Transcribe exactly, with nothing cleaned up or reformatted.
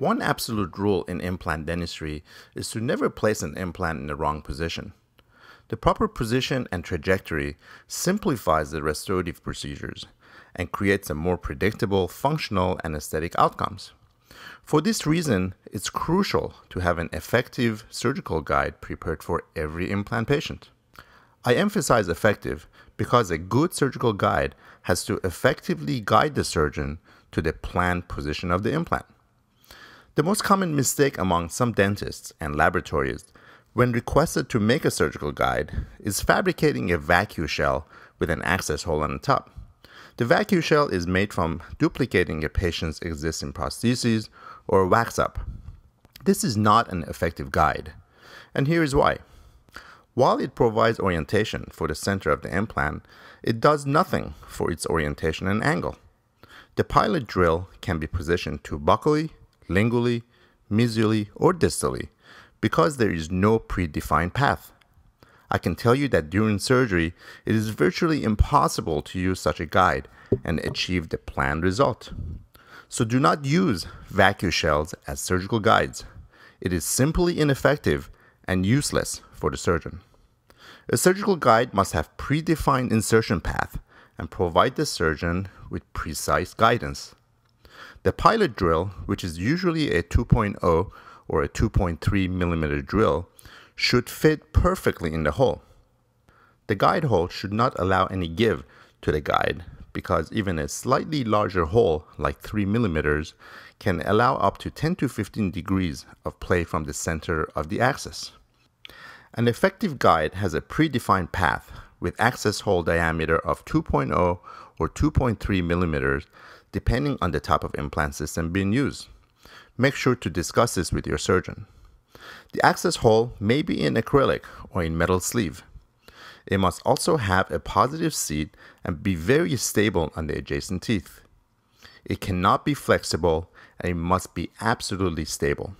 One absolute rule in implant dentistry is to never place an implant in the wrong position. The proper position and trajectory simplifies the restorative procedures and creates a more predictable, functional, and aesthetic outcomes. For this reason, it's crucial to have an effective surgical guide prepared for every implant patient. I emphasize effective because a good surgical guide has to effectively guide the surgeon to the planned position of the implant. The most common mistake among some dentists and laboratorians when requested to make a surgical guide is fabricating a vacuum shell with an access hole on the top. The vacuum shell is made from duplicating a patient's existing prostheses or wax-up. This is not an effective guide, and here is why. While it provides orientation for the center of the implant, it does nothing for its orientation and angle. The pilot drill can be positioned too buccally, lingually, mesially, or distally because there is no predefined path. I can tell you that during surgery, it is virtually impossible to use such a guide and achieve the planned result. So do not use vacuum shells as surgical guides. It is simply ineffective and useless for the surgeon. A surgical guide must have predefined insertion path and provide the surgeon with precise guidance. The pilot drill, which is usually a two point oh or a two point three millimeter drill, should fit perfectly in the hole. The guide hole should not allow any give to the guide because even a slightly larger hole, like three millimeters, can allow up to ten to fifteen degrees of play from the center of the axis. An effective guide has a predefined path with access hole diameter of two point oh or two point three millimeters depending on the type of implant system being used. Make sure to discuss this with your surgeon. The access hole may be in acrylic or in metal sleeve. It must also have a positive seat and be very stable on the adjacent teeth. It cannot be flexible and it must be absolutely stable.